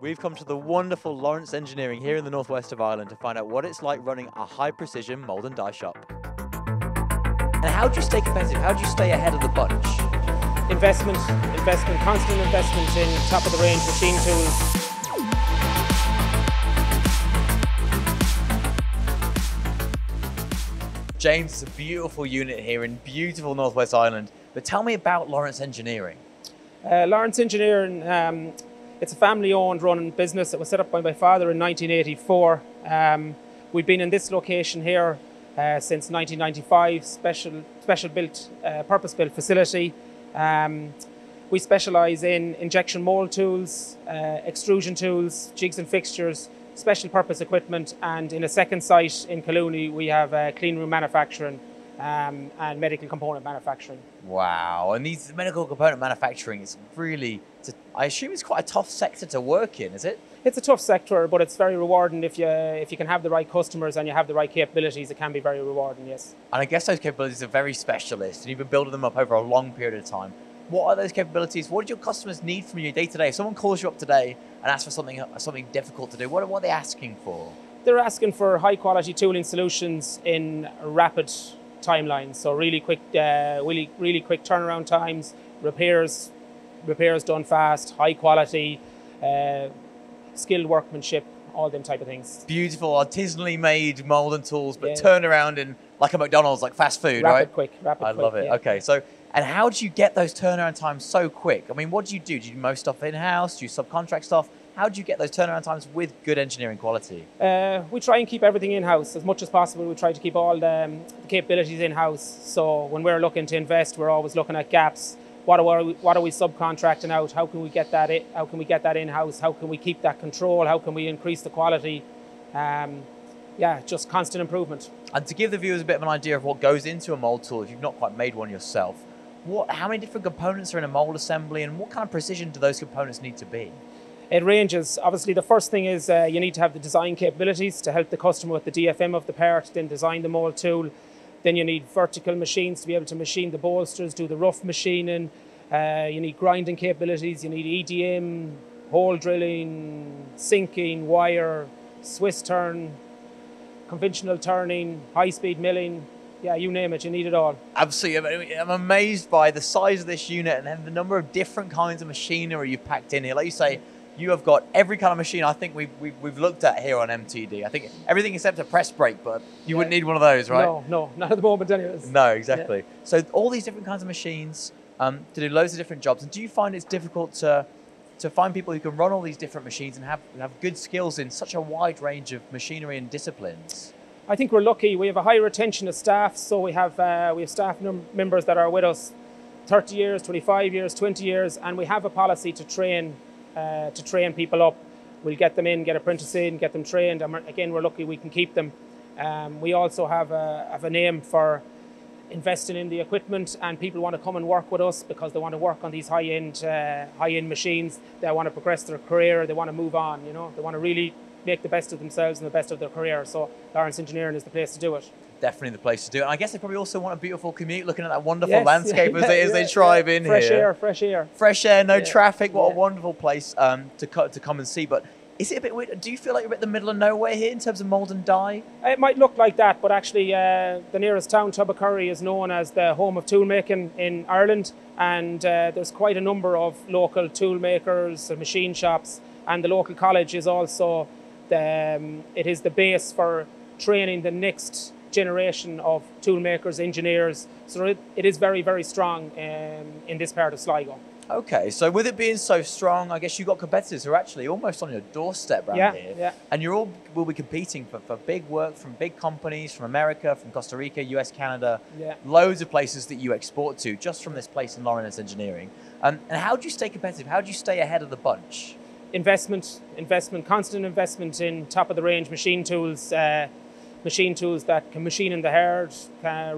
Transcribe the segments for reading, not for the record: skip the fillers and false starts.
We've come to the wonderful Lawrence Engineering here in the northwest of Ireland to find out what it's like running a high-precision mould and die shop. And how do you stay competitive? How do you stay ahead of the bunch? Investment, constant investment in top-of-the-range machine tools. James, it's a beautiful unit here in beautiful Northwest Ireland, but tell me about Lawrence Engineering. Lawrence Engineering, it's a family-owned running business that was set up by my father in 1984. We've been in this location here since 1995, special-built, purpose-built facility. We specialise in injection mould tools, extrusion tools, jigs and fixtures, special purpose equipment, and in a second site in Colooney we have clean room manufacturing and medical component manufacturing. Wow, and these medical component manufacturing is really, I assume it's quite a tough sector to work in, is it? It's a tough sector, but it's very rewarding if you can have the right customers and you have the right capabilities. It can be very rewarding, yes. And I guess those capabilities are very specialist and you've been building them up over a long period of time. What are those capabilities? What do your customers need from you day to day? If someone calls you up today and asks for something difficult to do, what are they asking for? They're asking for high quality tooling solutions in rapid timelines. So really quick, really quick turnaround times, repairs done fast, high quality, skilled workmanship, all them type of things. Beautiful, artisanally made mould and tools, but yeah, turnaround in like a McDonald's, like fast food, right? Rapid, quick. I love it, yeah. Okay. So, and how do you get those turnaround times so quick? I mean, what do you do? Do you do most stuff in-house? Do you subcontract stuff? How do you get those turnaround times with good engineering quality? We try and keep everything in-house as much as possible. We try to keep all the capabilities in-house. So when we're looking to invest, we're always looking at gaps. What are we subcontracting out? How can we get that in? How can we get that in-house? How can we keep that control? How can we increase the quality? Yeah, just constant improvement. And to give the viewers a bit of an idea of what goes into a mould tool, if you've not quite made one yourself, how many different components are in a mould assembly and what kind of precision do those components need to be? It ranges. Obviously, the first thing is you need to have the design capabilities to help the customer with the DFM of the part, then design the mould tool. Then you need vertical machines to be able to machine the bolsters, do the rough machining. You need grinding capabilities. You need EDM, hole drilling, sinking, wire, Swiss turn, conventional turning, high-speed milling. Yeah, you name it, you need it all. Absolutely. I'm amazed by the size of this unit and then the number of different kinds of machinery you've packed in here. Like you say, you have got every kind of machine I think we've looked at here on MTD. I think everything except a press brake, but you wouldn't need one of those, right? No, not at the moment anyways. No, exactly. Yeah. So all these different kinds of machines to do loads of different jobs. And do you find it's difficult to find people who can run all these different machines and have good skills in such a wide range of machinery and disciplines? I think we're lucky. We have a high retention of staff, so we have staff members that are with us 30 years, 25 years, 20 years, and we have a policy to train people up. We'll get them in, get apprentices in, get them trained, and again, we're lucky we can keep them. We also have a name for investing in the equipment, and people want to come and work with us because they want to work on these high-end machines. They want to progress their career. They want to move on. You know, they want to really make the best of themselves and the best of their career. So Lawrence Engineering is the place to do it. Definitely the place to do it. And I guess they probably also want a beautiful commute, looking at that wonderful landscape as they drive in here. Fresh air, no traffic. What a wonderful place to come and see. But is it a bit weird? Do you feel like you're at the middle of nowhere here in terms of mould and dye? It might look like that, but actually the nearest town, Tubbercurry, is known as the home of tool making in Ireland. And there's quite a number of local tool makers, machine shops, and the local college is also it is the base for training the next generation of toolmakers, engineers. So it is very, very strong in this part of Sligo. Okay, so with it being so strong, I guess you've got competitors who are actually almost on your doorstep around here. Yeah. And you all will be competing for big work from big companies, from America, from Costa Rica, US, Canada, loads of places that you export to just from this place in Lawrence Engineering. And how do you stay competitive? How do you stay ahead of the bunch? Investment, constant investment in top-of-the-range machine tools that can machine in the hard,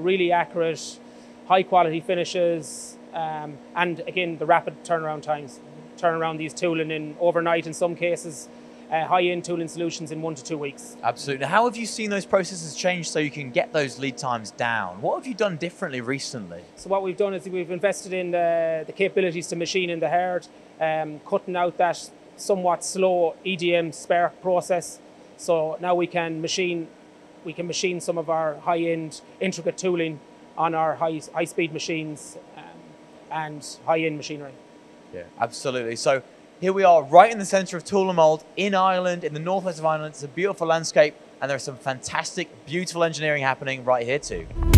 really accurate, high-quality finishes, and again, the rapid turnaround times. Turn around these tooling in overnight in some cases, high-end tooling solutions in 1 to 2 weeks. Absolutely. How have you seen those processes change so you can get those lead times down? What have you done differently recently? So what we've done is we've invested in the capabilities to machine in the hard, cutting out that somewhat slow EDM spare process. So now we can machine some of our high-end intricate tooling on our high-speed machines and high-end machinery. Yeah, absolutely. So here we are right in the center of Toole and Mould in Ireland, in the northwest of Ireland. It's a beautiful landscape and there's some fantastic, beautiful engineering happening right here too.